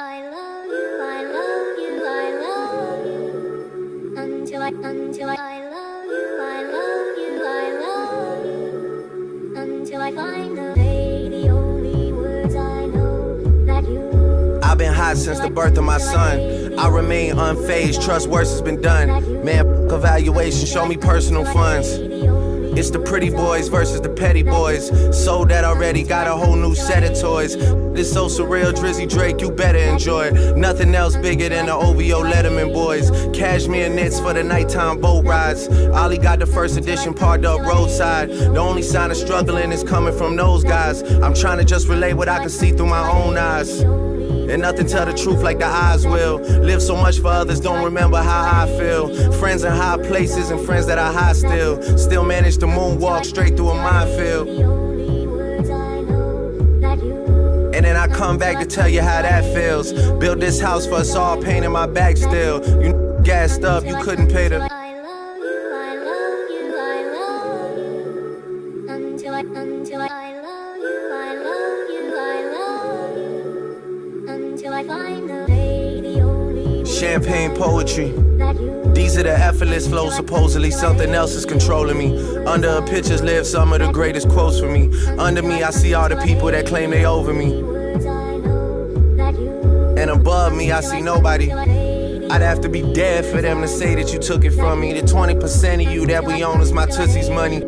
I find the way, the only words I know that you. I've been hot since the birth of my son. I remain unfazed, trust worse has been done. Man, evaluation, show me personal funds. It's the pretty boys versus the petty boys. Sold that already, got a whole new set of toys. This so surreal, Drizzy Drake, you better enjoy it. Nothing else bigger than the OVO Letterman boys. Cashmere nets for the nighttime boat rides. Ollie got the first edition parked up roadside. The only sign of struggling is coming from those guys. I'm trying to just relate what I can see through my own eyes. And nothing tell the truth like the eyes will. Live so much for others, don't remember how I feel. Friends in high places and friends that are high still. Still manage to moonwalk straight through a minefield. And then I come back to tell you how that feels. Built this house for us all, pain in my back still. You gassed up, you couldn't pay the. I love you, I love you, I love you. Until I love you, I love you, I love you. Until I find the way, the only. Champagne Poetry. These are the effortless flows, supposedly something else is controlling me. Under her pictures live some of the greatest quotes for me. Under me I see all the people that claim they over me. And above me I see nobody. I'd have to be dead for them to say that you took it from me. The 20% of you that we own is my tootsie's money.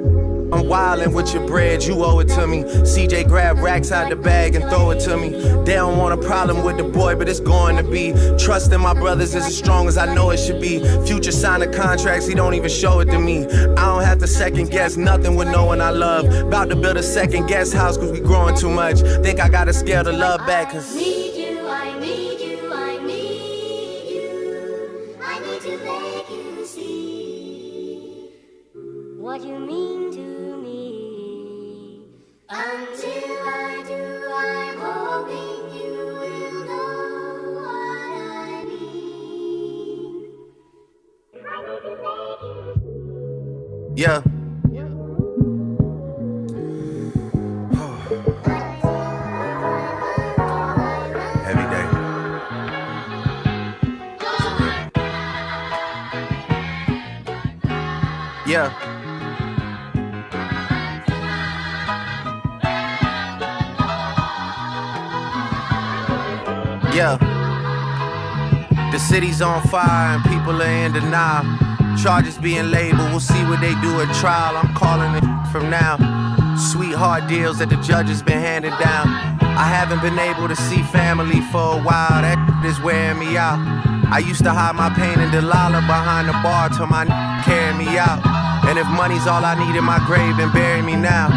I'm wildin' with your bread, you owe it to me. CJ grab racks out the bag and throw it to me. They don't want a problem with the boy, but it's going to be. Trust in my brothers is as strong as I know it should be. Future sign of contracts, he don't even show it to me. I don't have to second guess nothing with knowing I love. About to build a second guest house cause we growing too much. Think I gotta scale the love back cause I need you, I need you, I need you. I need to make you see what you mean to. Until I do, I'm hoping you will know what I mean. Yeah. Every day. Yeah. Yeah. The city's on fire and people are in denial. Charges being labeled, we'll see what they do at trial. I'm calling it from now. Sweetheart deals that the judges been handed down. I haven't been able to see family for a while. That is wearing me out. I used to hide my pain in Delilah behind the bar till my carried me out. And if money's all I need in my grave, then bury me now.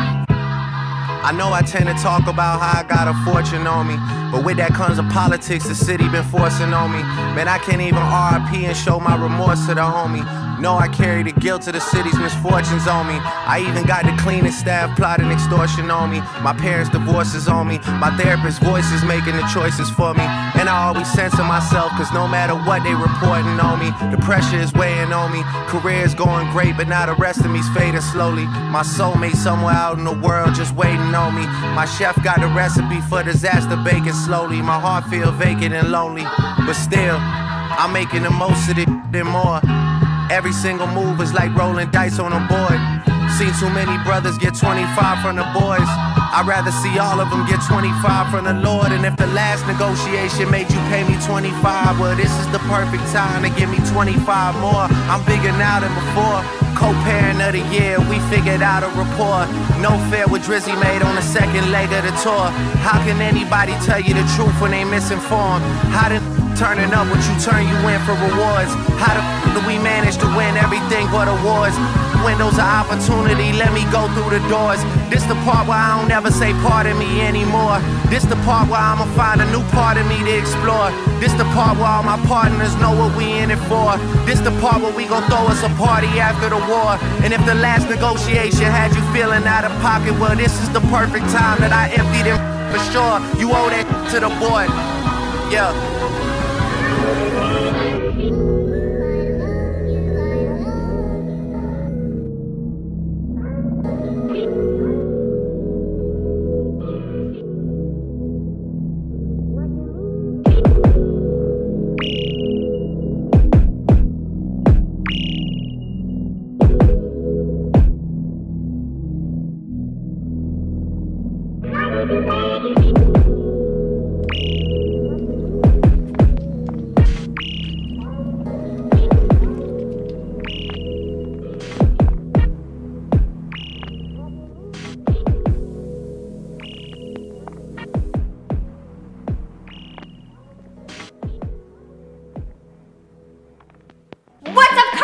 I know I tend to talk about how I got a fortune on me, but with that comes the politics the city been forcing on me. Man, I can't even RIP and show my remorse to the homie. No, I carry the guilt of the city's misfortunes on me. I even got the cleaning staff plotting extortion on me. My parents' divorces on me. My therapist's voice is making the choices for me. And I always censor myself, cause no matter what they reporting on me, the pressure is weighing on me. Career's going great, but now the rest of me's fading slowly. My soulmate somewhere out in the world just waiting on me. My chef got a recipe for disaster baking slowly. My heart feel vacant and lonely, but still, I'm making the most of it and more. Every single move is like rolling dice on a board. Seen too many brothers get 25 from the boys. I'd rather see all of them get 25 from the Lord. And if the last negotiation made you pay me 25, well, this is the perfect time to give me 25 more. I'm bigger now than before. Co-parent of the year, we figured out a rapport. No fair what Drizzy made on the second leg of the tour. How can anybody tell you the truth when they misinformed? How did turning up what you turn you in for rewards? How the do we manage to win everything but awards? Windows of opportunity, let me go through the doors. This the part where I don't ever say pardon me anymore. This the part where I'ma find a new part of me to explore. This the part where all my partners know what we in it for. This the part where we gon' throw us a party after the war. And if the last negotiation had you feeling out of pocket, well, this is the perfect time that I emptied it for sure. You owe that to the boy. Yeah.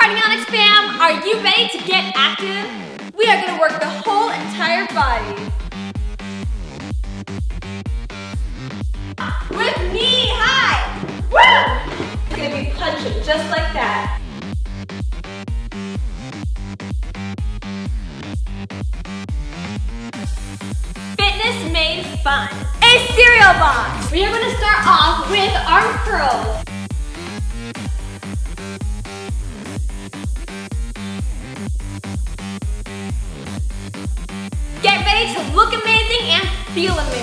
Avionics fam, are you ready to get active? We are gonna work the whole entire body. With knee high! Woo! It's gonna be punching just like that. Fitness made fun. A cereal box! We are gonna start off with arm curls. Get ready to look amazing and feel amazing.